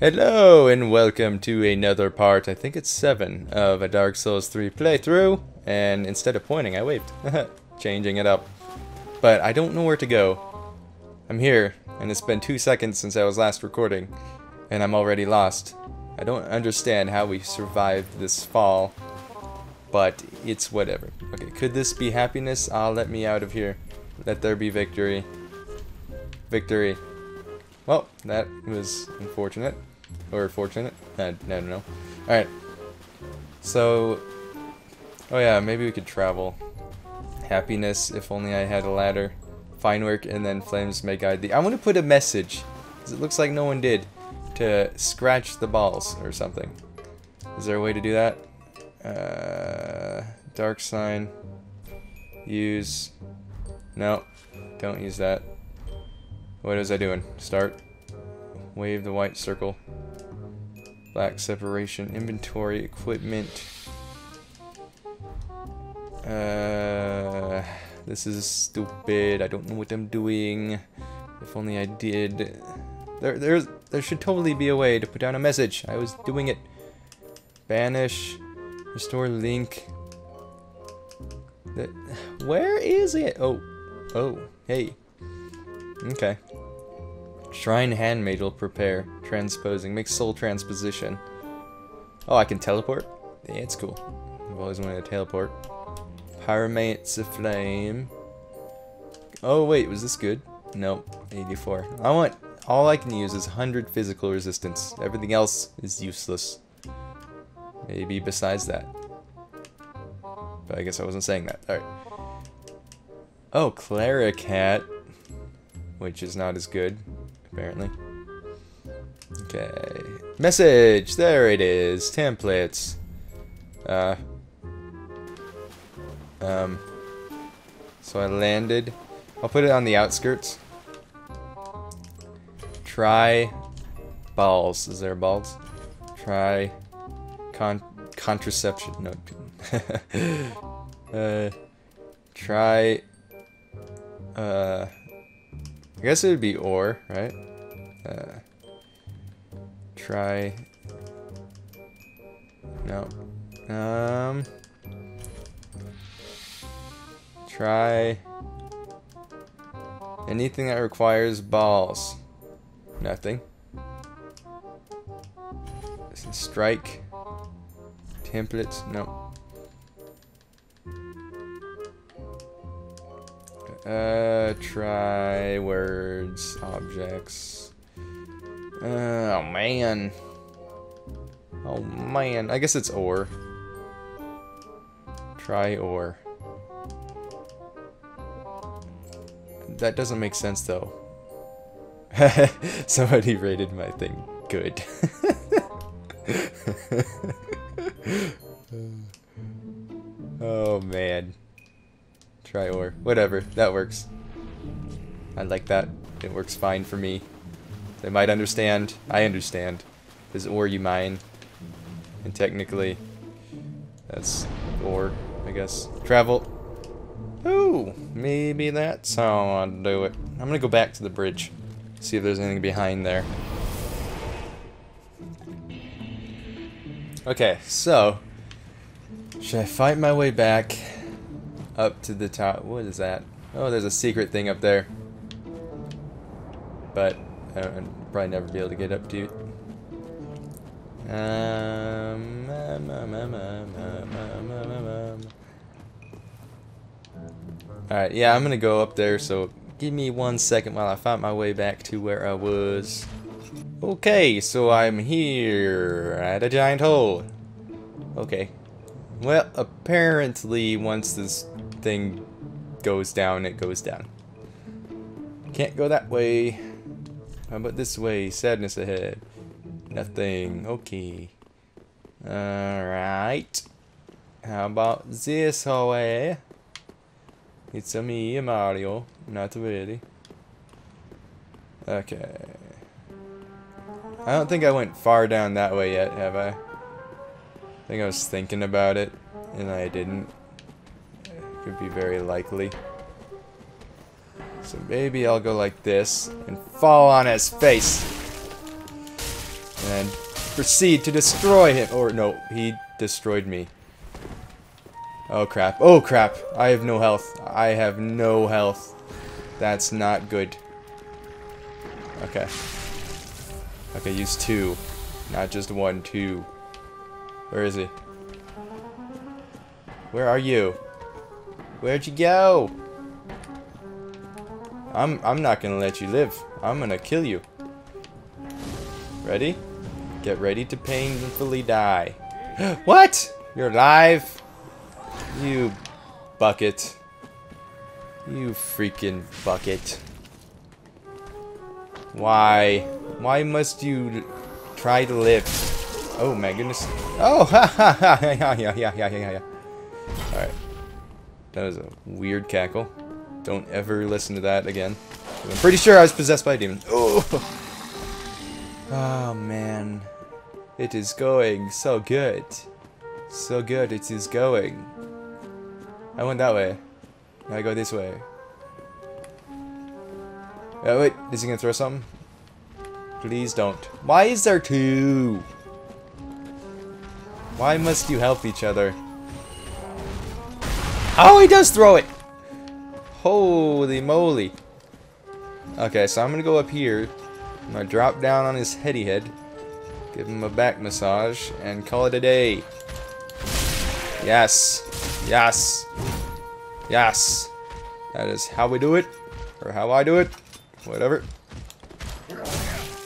Hello and welcome to another part, I think it's 7, of a Dark Souls 3 playthrough, and instead of pointing I waved, changing it up. But I don't know where to go. I'm here, and it's been 2 seconds since I was last recording, and I'm already lost. I don't understand how we survived this fall, but it's whatever. Okay, could this be happiness? Ah, let me out of here. Let there be victory. Victory. Well, that was unfortunate. Or fortunate. I don't know. Alright. So... oh yeah, maybe we could travel. Happiness, if only I had a ladder. Fine work, and then flames may guide thee. I want to put a message, because it looks like no one did, to scratch the balls or something. Is there a way to do that? Dark sign. Use... no. Don't use that. What is I doing? Start. Wave the white circle. Black separation. Inventory. Equipment. This is stupid. I don't know what I'm doing. If only I did. There should totally be a way to put down a message. I was doing it. Banish. Restore link. Where is it? Oh. Oh. Hey. Okay. Shrine handmaid will prepare. Transposing. Make soul transposition. Oh, I can teleport? Yeah, it's cool. I've always wanted to teleport. Pyromancer a flame. Oh, wait. Was this good? Nope. 84. I want... all I can use is 100 physical resistance. Everything else is useless. Maybe besides that. But I guess I wasn't saying that. Alright. Oh, cleric hat. Which is not as good, apparently. Okay. Message! There it is. Templates. So I landed. I'll put it on the outskirts. Try balls. Is there balls? Try contraception. No. Try... I guess it would be or, right? Try... no. Try... anything that requires balls. Nothing. Strike. Templates. No. Try words, objects. Oh man. Oh man. I guess it's or. Try or. That doesn't make sense though. Somebody rated my thing good. Oh man. Try or. Whatever. That works. I like that. It works fine for me. They might understand. I understand. Is or you mine? And technically, that's or, I guess. Travel. Ooh, maybe that's how I'll do it. I'm gonna go back to the bridge. See if there's anything behind there. Okay, so. Should I fight my way back? Up to the top. What is that? Oh, there's a secret thing up there. But I'll probably never be able to get up to it. Alright, yeah, I'm gonna go up there, so give me 1 second while I find my way back to where I was. Okay, so I'm here at a giant hole. Okay. Well, apparently once this thing goes down, it goes down. Can't go that way. How about this way? Sadness ahead. Nothing. Okay. Alright. How about this way? It's a me, Mario. Not really. Okay. I don't think I went far down that way yet, have I? I think I was thinking about it, and I didn't. It could be very likely. So maybe I'll go like this, and fall on his face! and proceed to destroy him. Or no, he destroyed me. Oh crap. Oh crap. I have no health. I have no health. That's not good. Okay. Okay, use two. Not just one, two. Where is he? Where are you? Where'd you go? I'm not gonna let you live. I'm gonna kill you. Ready? Get ready to painfully die. What? You're alive? You bucket. You freaking bucket. Why? Why must you try to live? Oh my goodness. Oh, ha ha ha. Yeah. Alright. That was a weird cackle. Don't ever listen to that again. I'm pretty sure I was possessed by a demon. Oh. Oh man. It is going so good. So good it is going. I went that way. Now I go this way. Oh wait, is he gonna throw something? Please don't. Why is there two? Why must you help each other? Oh, he does throw it! Holy moly. Okay, so I'm gonna go up here. I'm gonna drop down on his heady head. Give him a back massage and call it a day. Yes. Yes. Yes. That is how we do it. Or how I do it. Whatever.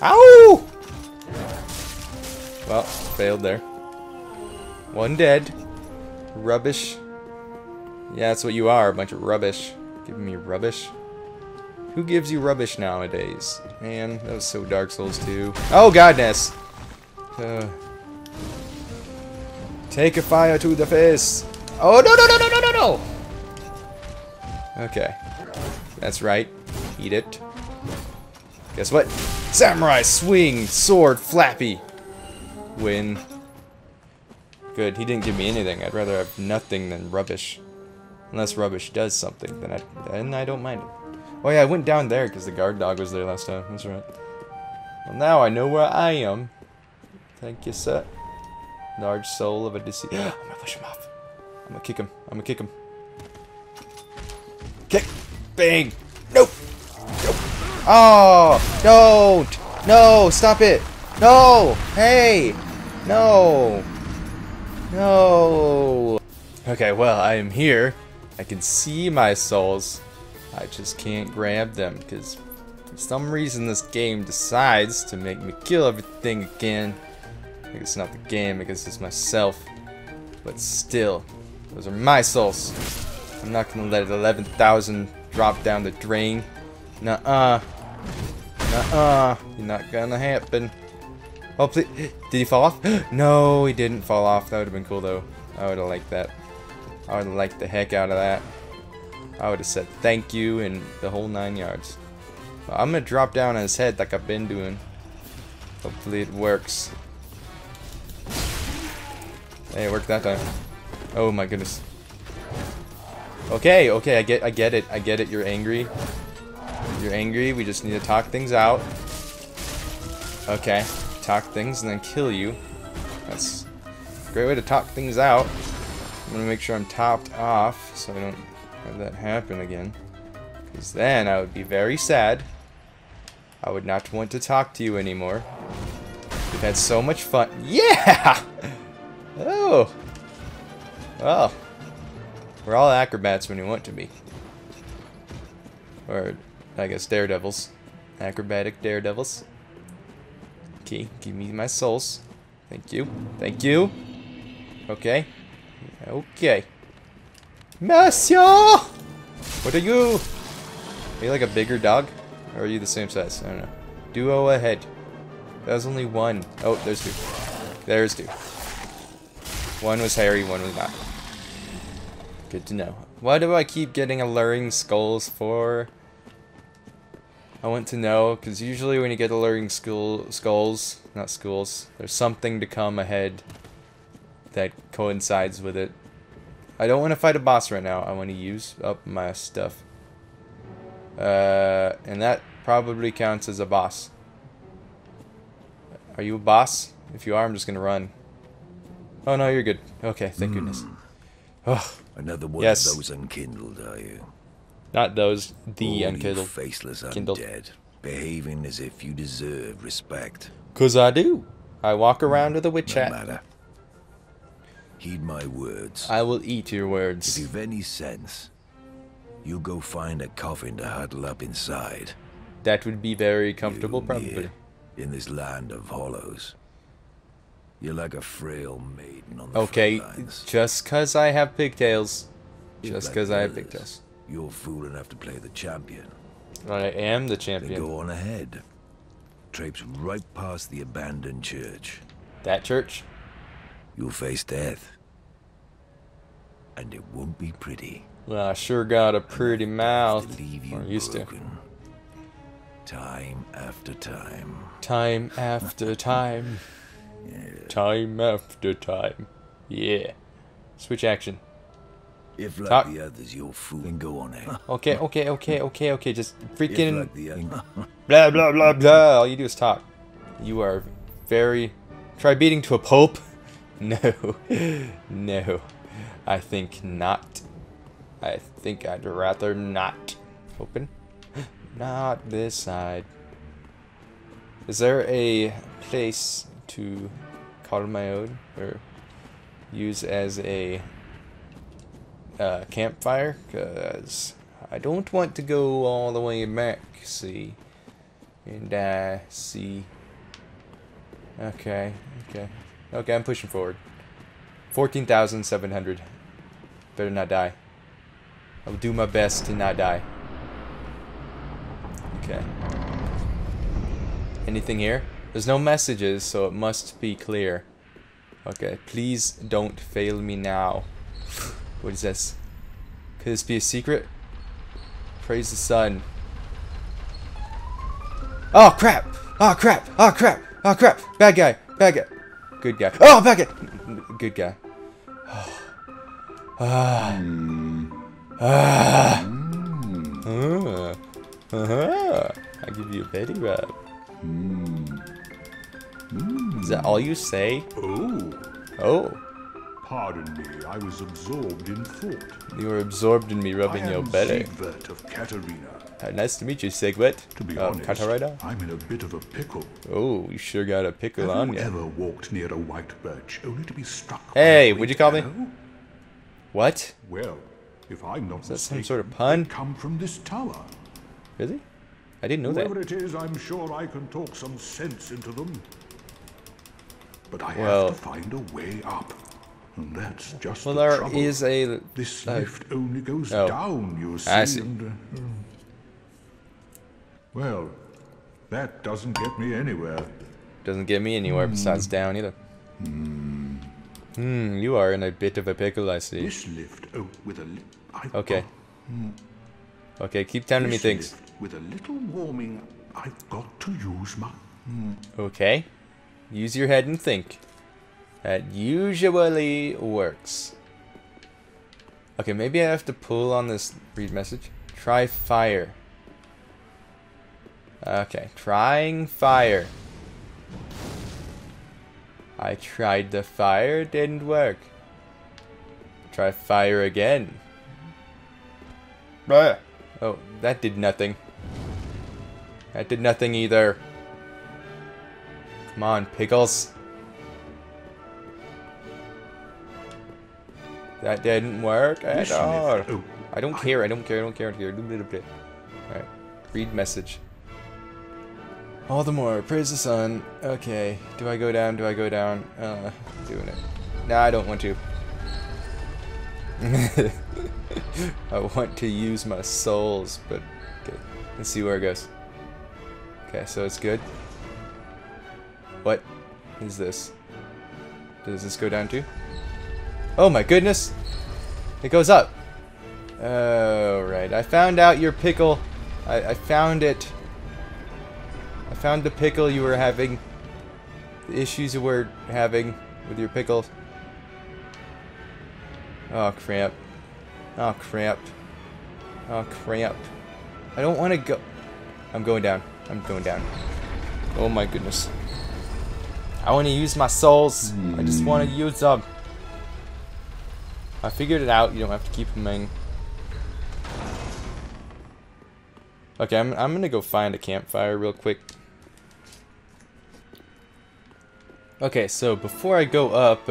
Ow! Well, failed there. One dead. Rubbish. Yeah, that's what you are, a bunch of rubbish. Giving me rubbish. Who gives you rubbish nowadays? Man, that was so Dark Souls 2. Oh goodness! Take a fire to the face! Oh no! Okay, that's right. Eat it. Guess what? Samurai swing, sword flappy. Win. Good. He didn't give me anything. I'd rather have nothing than rubbish. Unless rubbish does something, then I don't mind it. Oh yeah, I went down there because the guard dog was there last time. That's right. Well, now I know where I am. Thank you, sir. Large soul of a deceit. I'm gonna push him off. I'm gonna kick him. I'm gonna kick him. Kick. Bang. Nope. Nope. Oh, don't. No, stop it. No. Hey. No. No. Okay, well, I am here. I can see my souls. I just can't grab them because for some reason this game decides to make me kill everything again. I guess it's not the game, I guess it's myself. But still, those are my souls. I'm not gonna let 11,000 drop down the drain. Nuh-uh. Nuh-uh. You're not gonna happen. Oh, please. Did he fall off? No, he didn't fall off. That would have been cool though. I would have liked that. I would have liked the heck out of that. I would have said thank you and the whole 9 yards. But I'm gonna drop down on his head like I've been doing. Hopefully it works. Hey, it worked that time. Oh my goodness. Okay, okay, I get it. I get it. You're angry. You're angry. We just need to talk things out. Okay. Talk things and then kill you. That's a great way to talk things out. I'm gonna make sure I'm topped off so I don't have that happen again, because then I would be very sad. I would not want to talk to you anymore. We've had so much fun. Yeah. Oh well, we're all acrobats when we want to be, or I guess daredevils, acrobatic daredevils. Okay, give me my souls. Thank you, thank you. Okay, okay. Monsieur! What are you? Are you like a bigger dog? Or are you the same size? I don't know. Duo ahead. That was only one. Oh, there's two. There's two. One was hairy, one was not. Good to know. Why do I keep getting alluring skulls for? I want to know, because usually when you get alluring skulls, not schools, there's something to come ahead that coincides with it. I don't want to fight a boss right now. I want to use up my stuff. And that probably counts as a boss. Are you a boss? If you are, I'm just gonna run. Oh no, you're good. Okay, thank goodness. Oh, another one of those unkindled, are you? Not those, the unkindled. Faceless undead, behaving as if you deserve respect. 'Cause I do. I walk around with a witch hat. No matter. Heed my words. I will eat your words. If you've any sense, you go find a coffin to huddle up inside. That would be very comfortable, probably. In this land of hollows. You're like a frail maiden on the front lines. Just cause I have pigtails. Just cause I have pigtails. You're fool enough to play the champion. I am the champion. Then go on ahead. Traipse right past the abandoned church. That church? You'll face death. And it won't be pretty. Well, I sure got a pretty mouth. I used to. Time after time. Time after time. Yeah. Time after time. Yeah. Switch action. If like the others, you're fool, then go on ahead. Okay. Just freaking like the blah blah blah blah. All you do is talk. You are very. Try beating to a pulp. No, no. I think not. I think I'd rather not. Open. Not this side. Is there a place to call my own or use as a campfire? Because I don't want to go all the way back, see? And I see. Okay, I'm pushing forward. 14,700. Better not die. I'll do my best to not die. Okay. Anything here? There's no messages, so it must be clear. Okay, please don't fail me now. What is this? Could this be a secret? Praise the sun. Oh crap! Oh crap! Oh crap! Oh crap! Bad guy! Bad guy! Good guy. Oh, bad guy! Good guy. Oh. I'll give you a petty rub. Is that all you say? Oh. Pardon me, I was absorbed in thought. You were absorbed in me rubbing your belly. Siegward of Catarina. Nice to meet you, Siegward. To be honest, I'm in a bit of a pickle. Oh, you sure got a pickle on you. Have you ever walked near a white birch only to be struck by a would you call me? What? Well, if I'm not mistaken, is that some sort of pun? Come from this tower. Really? I didn't know that. Whoever it is, I'm sure I can talk some sense into them. But I have to find a way up. And that's just the trouble. There is a... This lift only goes down, you see. I see. And, well, that doesn't get me anywhere. Doesn't get me anywhere besides down either. You are in a bit of a pickle, I see. This lift with a Okay, keep telling me things. With a little warming, I've got to use my... Okay. Use your head and think. That usually works. Okay, maybe I have to pull on this read message. Try fire. Okay, trying fire. I tried the fire, it didn't work. Try fire again. Blah. Oh, that did nothing. That did nothing either. Come on, pickles. That didn't work at all. I don't care, I don't care, I don't care. Alright, read message. All the more, praise the sun. Okay, do I go down, do I go down? Doing it. Nah, I don't want to. I want to use my souls, but okay, let's see where it goes. Okay, so it's good. What is this? Does this go down too? Oh my goodness! It goes up! Alright, I found out your pickle. I found it. I found the pickle you were having. The issues you were having with your pickles. Oh crap. Oh crap. Oh crap. I don't want to go. I'm going down. I'm going down. Oh my goodness. I want to use my souls. I just want to use them. I figured it out. You don't have to keep them in. Okay, I'm going to go find a campfire real quick. Okay, so before I go up,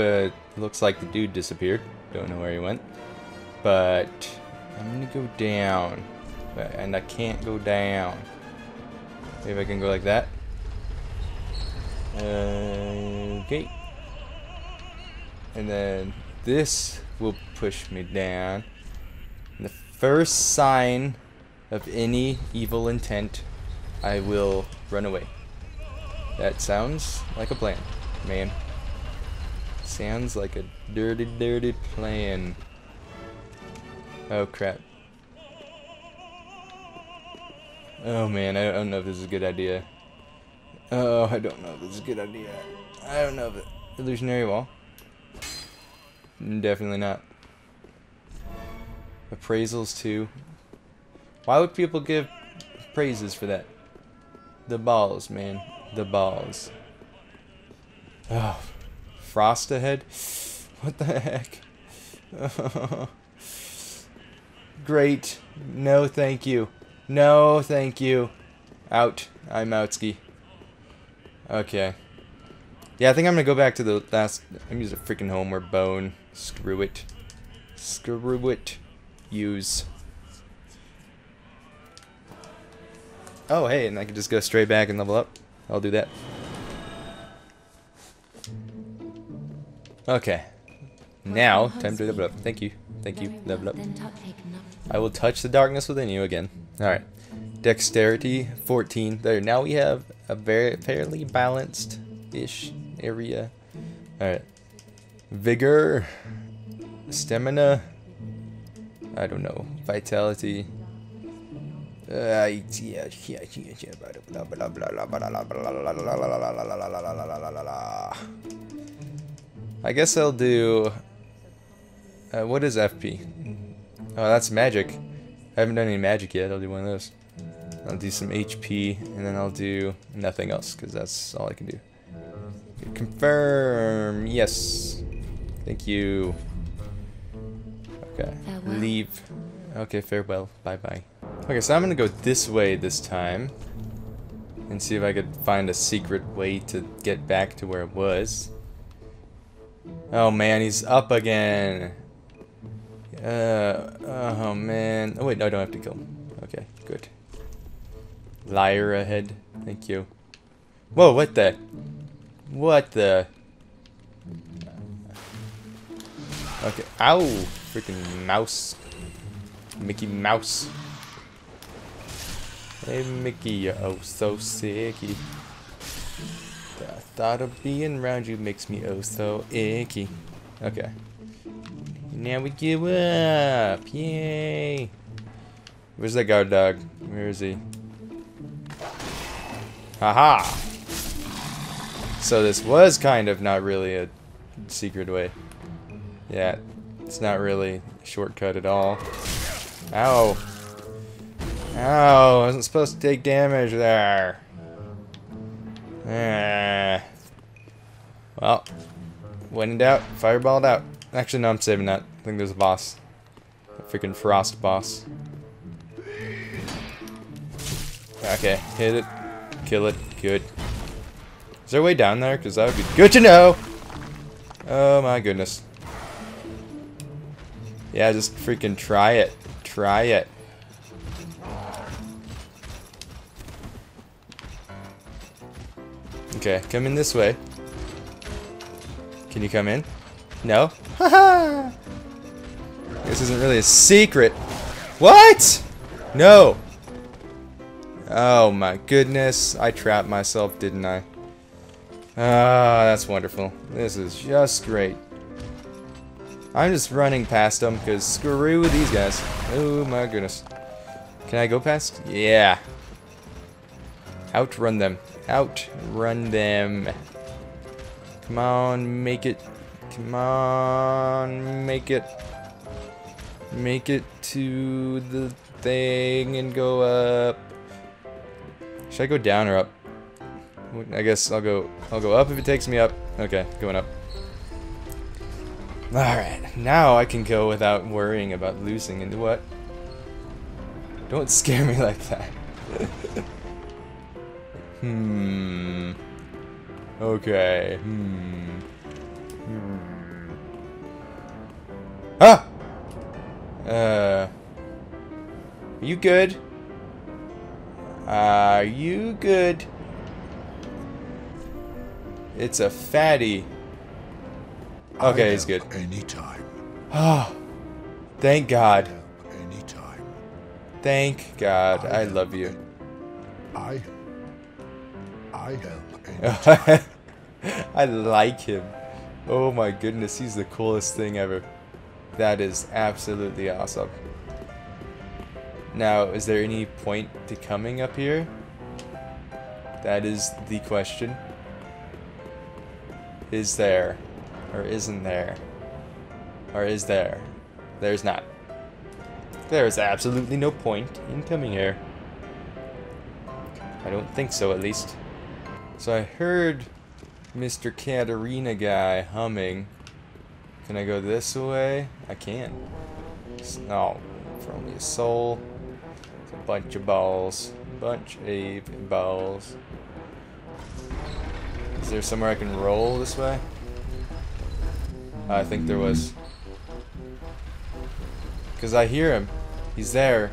looks like the dude disappeared. Don't know where he went. But I'm going to go down. And I can't go down. Maybe I can go like that. Okay. And then this will push me down. And the first sign of any evil intent, I will run away. That sounds like a plan, man. Sounds like a dirty, dirty plan. Oh, crap. Oh, man, I don't know if this is a good idea. Oh, I don't know if this is a good idea. I don't know if it... Illusionary wall? Definitely not. Appraisals, too. Why would people give praises for that? The balls, man. The balls. Oh, frost ahead? What the heck? Oh. Great. No, thank you. No, thank you. Out. I'm outski. Okay. Yeah, I think I'm gonna go back to the last... I'm using a freaking homeward bone. Screw it. Screw it. Use. Oh, hey, and I can just go straight back and level up. I'll do that. Okay. Now, time to level up. Thank you. Thank you. Level up. I will touch the darkness within you again. Alright. Dexterity, 14. There, now we have a very fairly balanced-ish area. Alright. Vigor. Stamina. I don't know. Vitality. I guess I'll do... what is FP? Oh, that's magic. I haven't done any magic yet. I'll do one of those. I'll do some HP, and then I'll do nothing else, because that's all I can do. Confirm. Yes. Thank you. Okay. Farewell. Leave. Okay, farewell. Bye-bye. Okay, so I'm gonna go this way this time and see if I could find a secret way to get back to where it was. Oh man, he's up again. Oh man. Oh wait, no, I don't have to kill him. Okay, good. Liar ahead. Thank you. Whoa, what the? What the? Okay, ow! Freaking mouse. Mickey Mouse. Hey Mickey, you're oh so sicky. The thought of being around you makes me oh so icky. Okay. Now we give up! Yay! Where's that guard dog? Where is he? Haha! So this was kind of not really a secret way. Yeah, it's not really a shortcut at all. Ow! Ow, I wasn't supposed to take damage there. Well, when in doubt, fireballed out. Actually, no, I'm saving that. I think there's a boss. A freaking frost boss. Okay, hit it. Kill it. Good. Is there a way down there? Because that would be good to know! Oh my goodness. Yeah, just freaking try it. Try it. Okay, come in this way. Can you come in? No? Haha! This isn't really a secret. What? No! Oh my goodness. I trapped myself, didn't I? Ah, that's wonderful. This is just great. I'm just running past them because screw with these guys. Oh my goodness. Can I go past? Yeah. Outrun them. Outrun them. Come on, make it. Come on, make it. Make it to the thing and go up. Should I go down or up? I guess I'll go up if it takes me up. Okay, going up. Alright, now I can go without worrying about losing into what? Don't scare me like that. Okay. Ah! Are you good? Are you good? It's a fatty. Okay, he's good. Anytime. Oh, thank God. Anytime. Thank God. I love you. I help anytime. I like him. Oh my goodness, he's the coolest thing ever. That is absolutely awesome. Now, is there any point to coming up here? That is the question. Is there? Or isn't there? Or is there? There's not. There is absolutely no point in coming here. I don't think so, at least. So I heard Mr. Catarina guy humming. Can I go this way? I can. No, for only a soul. It's a bunch of balls. Bunch of balls. Is there somewhere I can roll this way? I think there was. Because I hear him. He's there.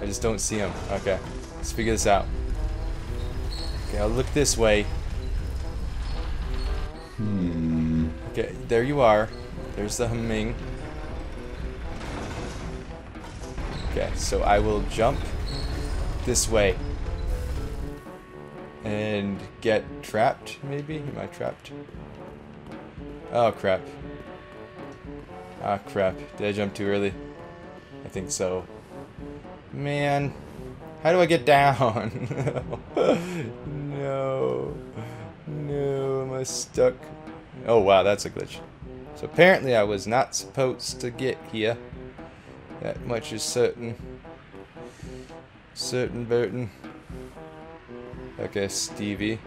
I just don't see him. Okay. Let's figure this out. Okay, I'll look this way. Okay, there you are. There's the humming. Okay, so I will jump this way. And get trapped, maybe? Am I trapped? Oh, crap. Ah, crap. Did I jump too early? I think so. Man. How do I get down? No. No. Am I stuck? Oh, wow. That's a glitch. So apparently I was not supposed to get here. That much is certain. Certain, Burton. Okay, Stevie.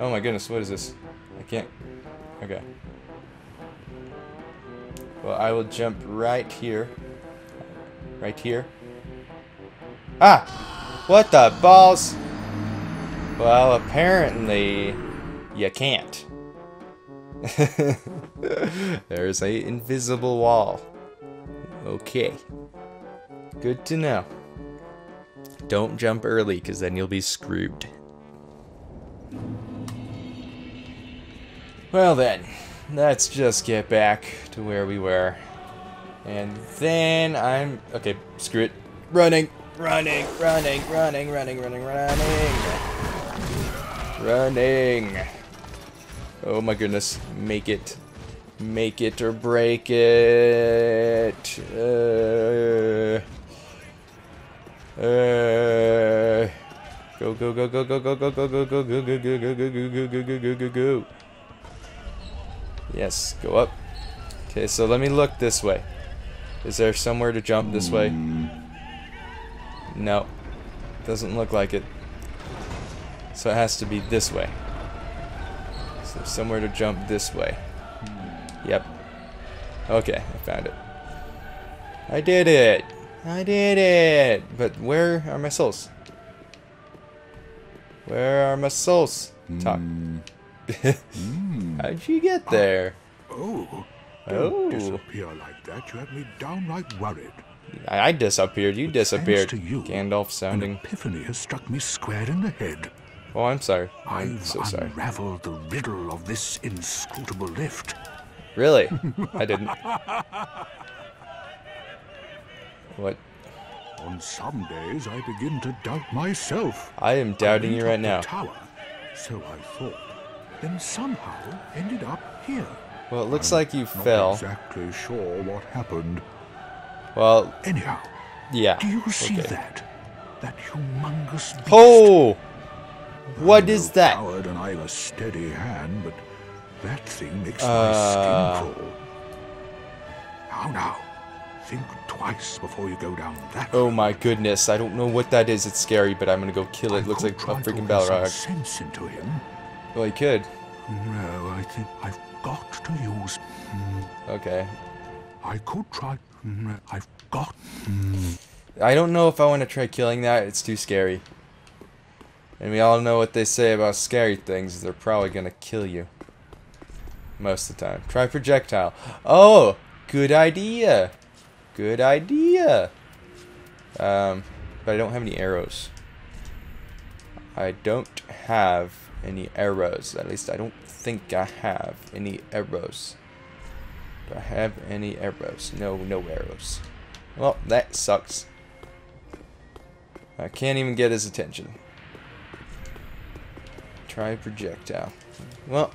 Oh my goodness. What is this? I can't. Okay. Well, I will jump right here. Right here. Ah! What the balls? Well, apparently, you can't. There's a invisible wall. Okay. Good to know. Don't jump early, because then you'll be screwed. Well then, let's just get back to where we were. And then I'm... Okay, screw it. Running! Running! Running! Running! Running! Running! Running! Running! Oh my goodness. Make it. Make it or break it! Go, go, go, go, go, go, go, go, go, go, go, go, go, go, go, go, go, go. Yes, go up. Okay, so let me look this way. Is there somewhere to jump this way? No. Doesn't look like it. So it has to be this way. So somewhere to jump this way. Yep. Okay, I found it. I did it! I did it! But where are my souls? Where are my souls? Talk. How'd you get there? Oh, don't disappear like that. You have me downright worried. I disappeared. You disappeared. Thanks to you, Gandalf sounding. An epiphany has struck me square in the head. Oh, I'm sorry. I'm so sorry. I've unraveled the riddle of this inscrutable lift. Really? I didn't. What? On some days, I begin to doubt myself. I am doubting you right now. Tower, so I thought. Then somehow ended up here. Well, it looks like you fell. I'm not exactly sure what happened. Well, anyhow, yeah. Do you see that? That humongous beast. Oh! What is that? I'm no coward and I have a steady hand, but that thing makes my skin crawl. How now? Think twice before you go down that. Oh my goodness, I don't know what that is. It's scary, but I'm gonna go kill it. Looks like a freaking Balrog. Sense into him. Well, I could. No, I think I've got to use. Okay. I could try. I've got. I don't know if I want to try killing that. It's too scary. And we all know what they say about scary things. They're probably gonna kill you. Most of the time. Try projectile. Oh, good idea. Good idea. But I don't have any arrows. I don't have any arrows. At least I don't think I have any arrows. Do I have any arrows? No, no arrows. Well, that sucks. I can't even get his attention. Try projectile. Well,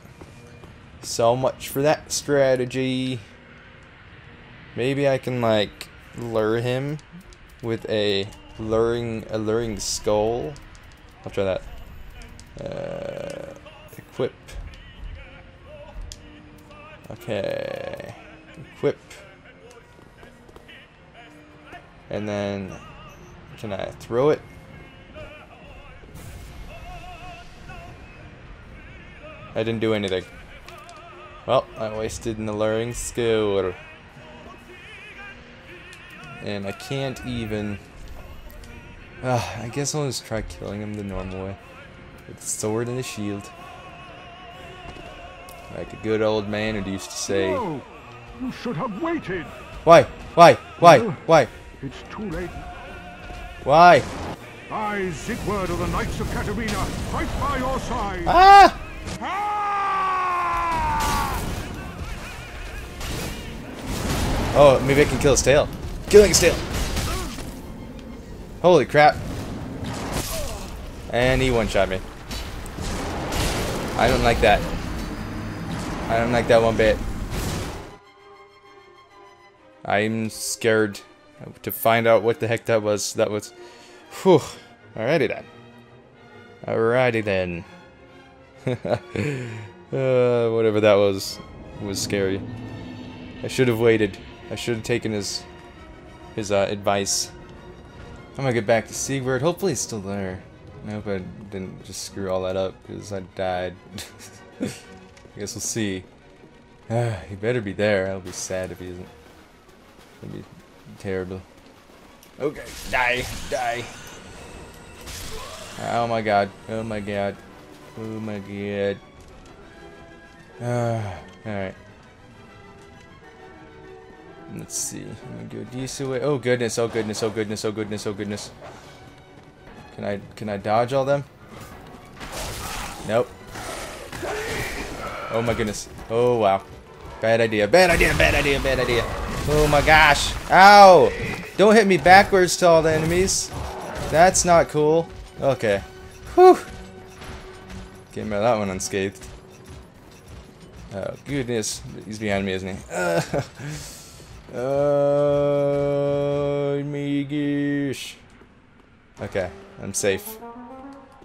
so much for that strategy. Maybe I can like lure him with a alluring skull. I'll try that. Equip. Okay. Equip. And then can I throw it? I didn't do anything. Well, I wasted an alluring skill. And I can't even... I guess I'll just try killing him the normal way. With the sword and the shield. Like a good old man who used to say... No, you should have waited. Why? Why? Why? Why? It's too late. Why? I, Siegward of the Knights of Catarina, fight by your side. Ah! Oh, maybe I can kill his tail. Killing his tail. Holy crap. And he one-shot me. I don't like that. I don't like that one bit. I'm scared to find out what the heck that was. That was... Whew. Alrighty then. Alrighty then. Whatever that was scary. I should have waited. I should have taken his advice. I'm gonna get back to Siegward. Hopefully he's still there. I hope I didn't just screw all that up because I died. I guess we'll see. He better be there. I'll be sad if he isn't. That'd be terrible. Okay, die, die. Oh my god. Oh my god. Oh my god. Alright. Let's see. I'm gonna go this way. Oh goodness, oh goodness, oh goodness, oh goodness, oh goodness. Can I dodge all them? Nope. Oh my goodness. Oh wow. Bad idea. Bad idea, bad idea, bad idea. Oh my gosh. Ow! Don't hit me backwards to all the enemies. That's not cool. Okay. Whew. Came out of that one unscathed. Oh goodness, he's behind me, isn't he? Me gosh. Okay, I'm safe.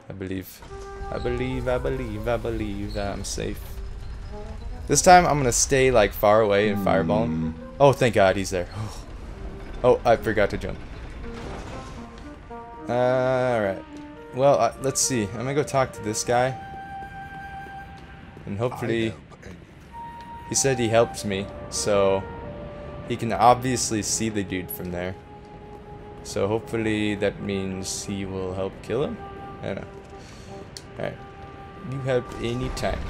I believe. I believe. I believe. I believe I'm safe. This time I'm gonna stay like far away and fireball him. Oh, thank God, he's there. Oh, I forgot to jump. All right. Well, let's see. I'm gonna go talk to this guy. And hopefully, he said he helped me, so he can obviously see the dude from there. So hopefully that means he will help kill him? I don't know. Alright. You help any time.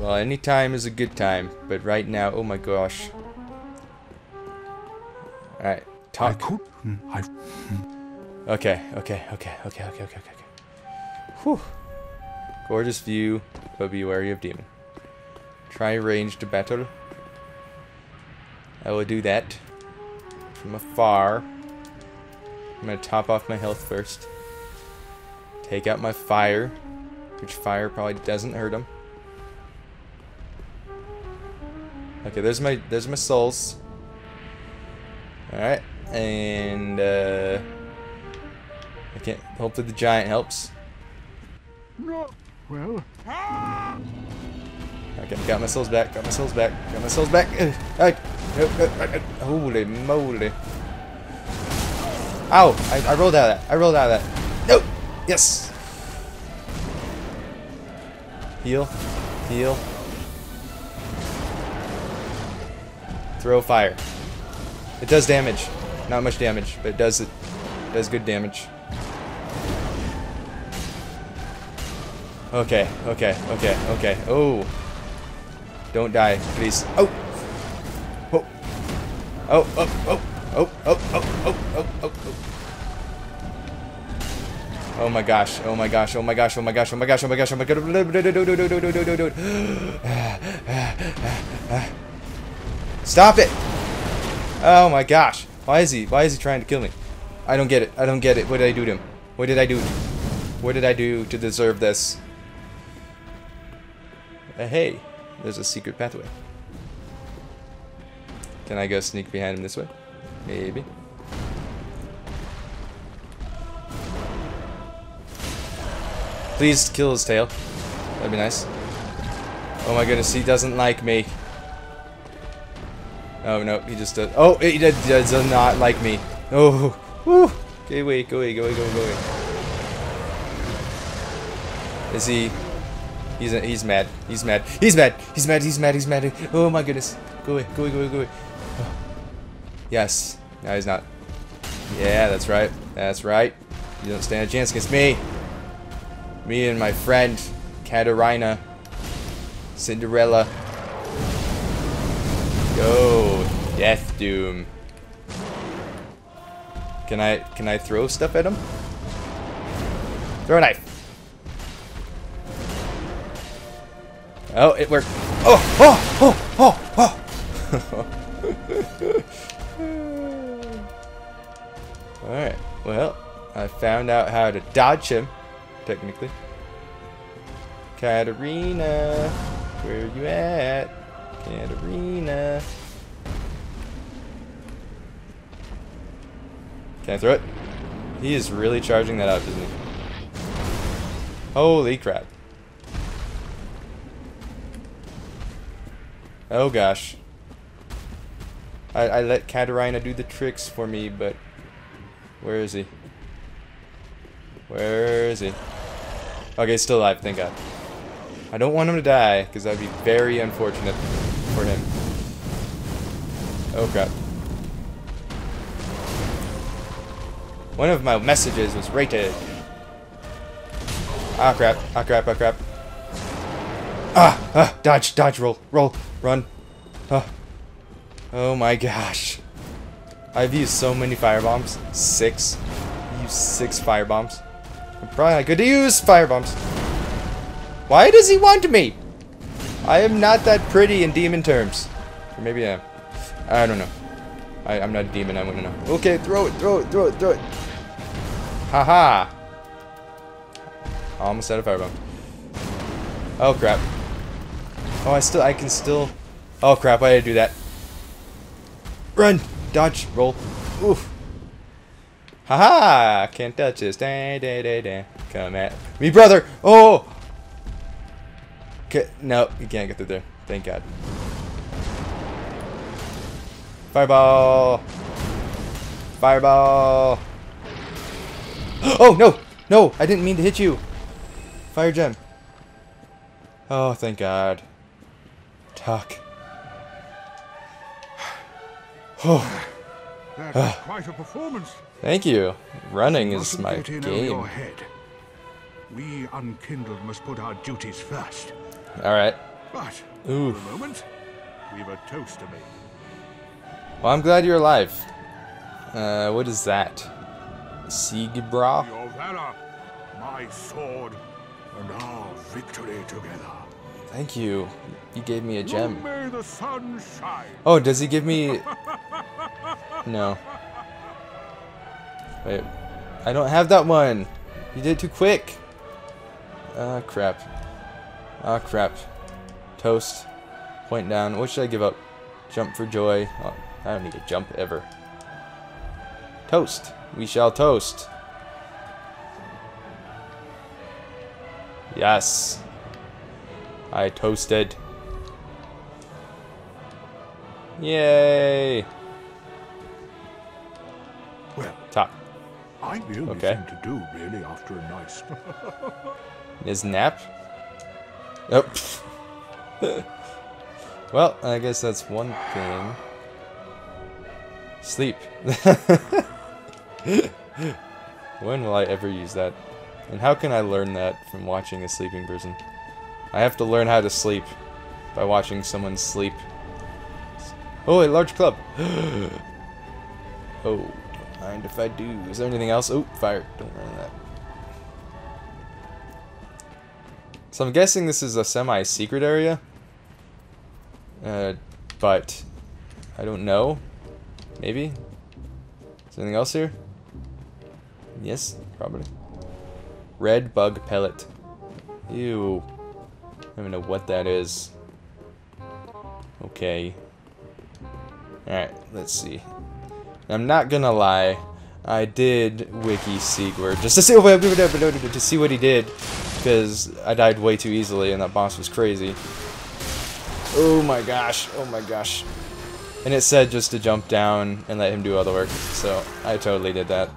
Well, any time is a good time, but right now, oh my gosh. Alright, talk. Okay. Whew. Gorgeous view, but be wary of demon. Try ranged battle. I will do that from afar. I'm gonna top off my health first. Take out my fire, which fire probably doesn't hurt him. Okay, there's my souls. All right, and I can't. Hopefully the giant helps. No. Well. Okay, got my souls back, got my souls back, got my souls back. Holy moly. Ow! I rolled out of that. I rolled out of that. No! Yes! Heal. Heal. Throw fire. It does damage. Not much damage, but it does good damage. Okay, okay, okay, okay. Oh. Don't die, please. Oh! Oh! Oh, oh, oh! Oh, oh, oh, oh, oh, oh, oh. Oh my gosh, oh my gosh, oh my gosh, oh my gosh, oh my gosh, oh my gosh, oh my gosh, oh my gosh. Stop it! Oh my gosh. Why is he trying to kill me? I don't get it. I don't get it. What did I do to him? What did I do? What did I do to deserve this? Hey, there's a secret pathway. Can I go sneak behind him this way? Maybe. Please kill his tail. That'd be nice. Oh my goodness, he doesn't like me. Oh no, he just does. Oh, he does not like me. Oh, woo. Okay, wait, go away, go away, go away, go away. Is he? He's mad. He's mad. He's mad. He's mad. He's mad. He's mad. Oh my goodness. Go away, go away, go away, go away. Yes. No, he's not. Yeah, that's right. That's right. You don't stand a chance against me. Me and my friend, Catarina. Cinderella. Go. Death doom. Can I throw stuff at him? Throw a knife. Oh, it worked. Oh, oh, oh, oh, oh. Alright, well, I found out how to dodge him, technically. Catarina, where are you at? Catarina. Can I throw it? He is really charging that up, isn't he? Holy crap. Oh gosh. I let Catarina do the tricks for me, but where is he? Where is he? Okay, he's still alive, thank God. I don't want him to die, because that would be very unfortunate for him. Oh crap. One of my messages was rated. Ah crap, ah crap, ah crap. Ah! Ah! Dodge, dodge, roll, roll, run. Ah. Oh my gosh. I've used so many firebombs. 6. I used 6 firebombs. I'm probably not good to use firebombs. Why does he want me? I am not that pretty in demon terms. Or maybe I am. I don't know. I'm not a demon, I wouldn't know. Okay, throw it, throw it, throw it, throw it. Haha. Almost out of firebomb. Oh crap. Oh, I can still. Oh crap, why did I do that? Run! Dodge! Roll! Oof! Haha! Can't touch this. Da, da, da, da. Come at me, brother! Oh! No, you can't get through there. Thank God. Fireball! Fireball! Oh, no! No! I didn't mean to hit you! Fire gem. Oh, thank God. Tuck. Oh. That was quite a performance. Thank you. Running is my game. We unkindled must put our duties first. All right. But for the moment, we've a toast to make. Well, I'm glad you're alive. What is that? Siegward. Your valor, my sword, and our victory together. Thank you. You gave me a gem. May the sun shine. Oh, does he give me? No. Wait, I don't have that one. You did it too quick. Ah, crap. Ah, crap. Toast. Point down. What should I give up? Jump for joy. Oh, I don't need to jump ever. Toast. We shall toast. Yes. I toasted. Yay! Well, top. I knew okay. Thing to do really after a nice. Is nap? Oh. Well, I guess that's one thing. Sleep. When will I ever use that? And how can I learn that from watching a sleeping person? I have to learn how to sleep by watching someone sleep. Oh, a large club. Oh, don't mind if I do. Is there anything else? Oh, fire. Don't run that. So I'm guessing this is a semi-secret area. But I don't know. Maybe? Is there anything else here? Yes, probably. Red bug pellet. Ew. I don't even know what that is. Okay. Alright, let's see. I'm not gonna lie. I did wiki Siegward just to see what he did. Because I died way too easily and that boss was crazy. Oh my gosh. Oh my gosh. And it said just to jump down and let him do all the work. So I totally did that.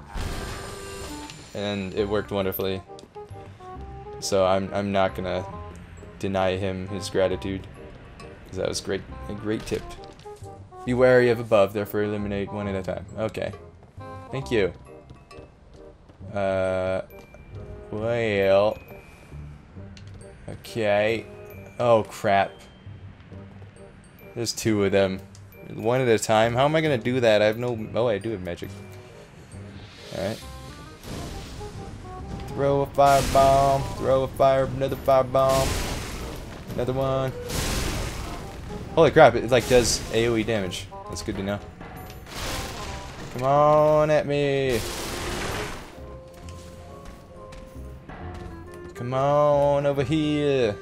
And it worked wonderfully. So I'm not gonna deny him his gratitude. Because that was great, a great tip. Be wary of above, therefore eliminate one at a time. Okay. Thank you. Well. Okay. Oh crap. There's two of them. One at a time. How am I gonna do that? I have no... Oh, I do have magic. Alright. Throw a firebomb. Throw a fire... Another firebomb. Another one. Holy crap, it like does AoE damage. That's good to know. Come on at me. Come on over here.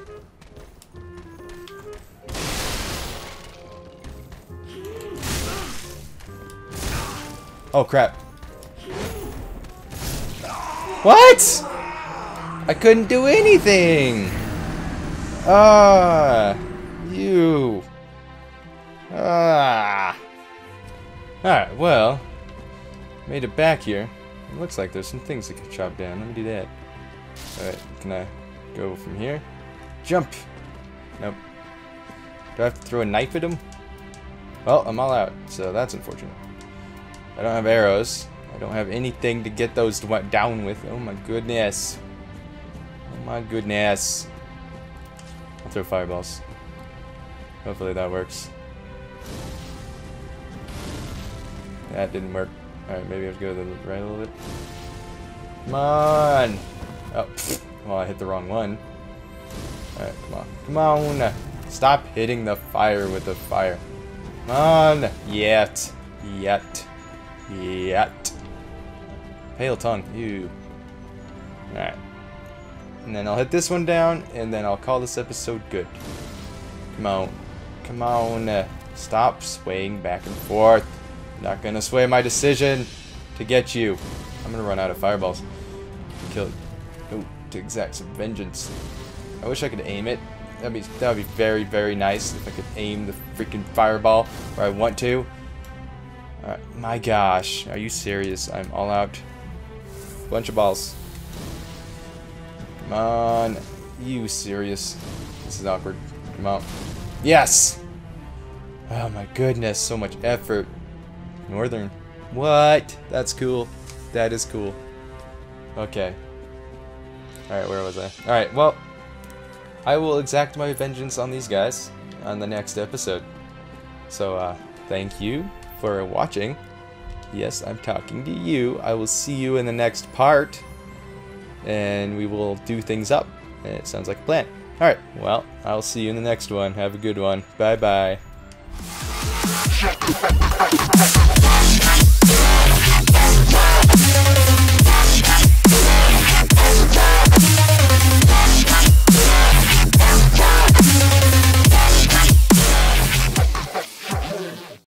Oh crap. What? I couldn't do anything. Ah, you. Ah. Alright, well. Made it back here. It looks like there's some things that could chop down. Let me do that. Alright, can I go from here? Jump! Nope. Do I have to throw a knife at him? Well, I'm all out, so that's unfortunate. I don't have arrows. I don't have anything to get those down with. Oh my goodness. Oh my goodness. I'll throw fireballs. Hopefully that works. That didn't work. Alright, maybe I have to go to the right a little bit. Come on! Oh, well, I hit the wrong one. Alright, come on. Come on! Stop hitting the fire with the fire. Come on! Yet. Yet. Yet. Pale tongue. Ew. Alright. And then I'll hit this one down, and then I'll call this episode good. Come on. Come on. Stop swaying back and forth. I'm not gonna sway my decision to get you. I'm gonna run out of fireballs. Kill it. Oh, to exact some vengeance. I wish I could aim it. That'd be very, very nice if I could aim the freaking fireball where I want to. My gosh, are you serious? I'm all out. Bunch of balls. Come on. You serious? This is awkward. Come on. Yes! Oh my goodness, so much effort. Northern. What? That's cool. That is cool. Okay. Alright, where was I? Alright, well, I will exact my vengeance on these guys on the next episode. So, thank you for watching. Yes, I'm talking to you. I will see you in the next part. And we will do things up. It sounds like a plan. Alright, well, I'll see you in the next one. Have a good one. Bye-bye. Shut the fuck up.